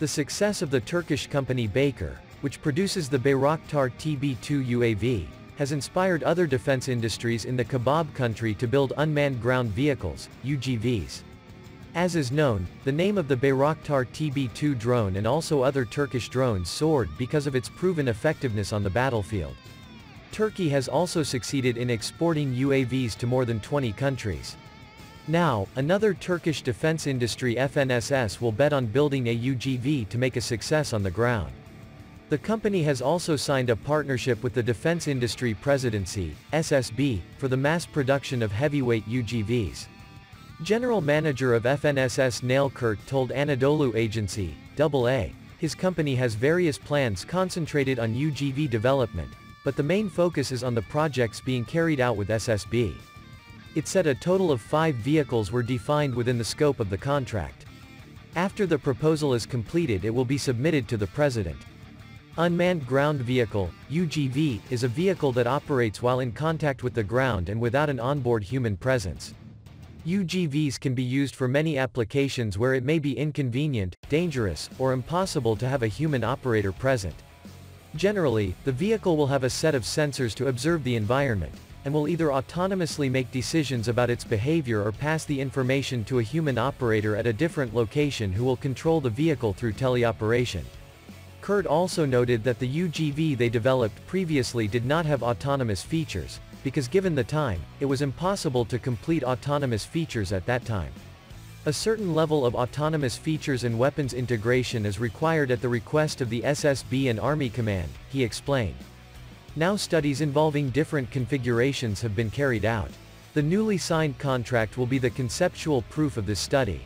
The success of the Turkish company Baker, which produces the Bayraktar TB2 UAV, has inspired other defense industries in the Kebab country to build unmanned ground vehicles, UGVs. As is known, the name of the Bayraktar TB2 drone and also other Turkish drones soared because of its proven effectiveness on the battlefield. Turkey has also succeeded in exporting UAVs to more than 20 countries. Now, another Turkish defense industry FNSS will bet on building a UGV to make a success on the ground. The company has also signed a partnership with the Defense Industry Presidency, SSB, for the mass production of heavyweight UGVs. General Manager of FNSS Nail Kurt told Anadolu Agency, AA, his company has various plans concentrated on UGV development, but the main focus is on the projects being carried out with SSB. It said a total of 5 vehicles were defined within the scope of the contract. After the proposal is completed, it will be submitted to the President. Unmanned ground vehicle, UGV, is a vehicle that operates while in contact with the ground and without an onboard human presence. UGVs can be used for many applications where it may be inconvenient, dangerous, or impossible to have a human operator present. Generally, the vehicle will have a set of sensors to observe the environment, and will either autonomously make decisions about its behavior or pass the information to a human operator at a different location who will control the vehicle through teleoperation. Kurt also noted that the UGV they developed previously did not have autonomous features, because given the time, it was impossible to complete autonomous features at that time. A certain level of autonomous features and weapons integration is required at the request of the SSB and Army Command, he explained. Now studies involving different configurations have been carried out. The newly signed contract will be the conceptual proof of this study.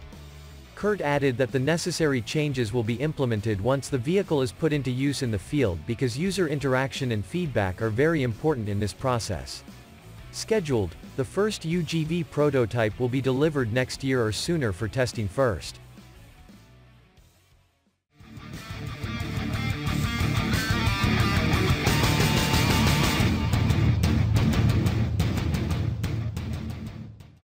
Kurt added that the necessary changes will be implemented once the vehicle is put into use in the field because user interaction and feedback are very important in this process. Scheduled, the first UGV prototype will be delivered next year or sooner for testing first.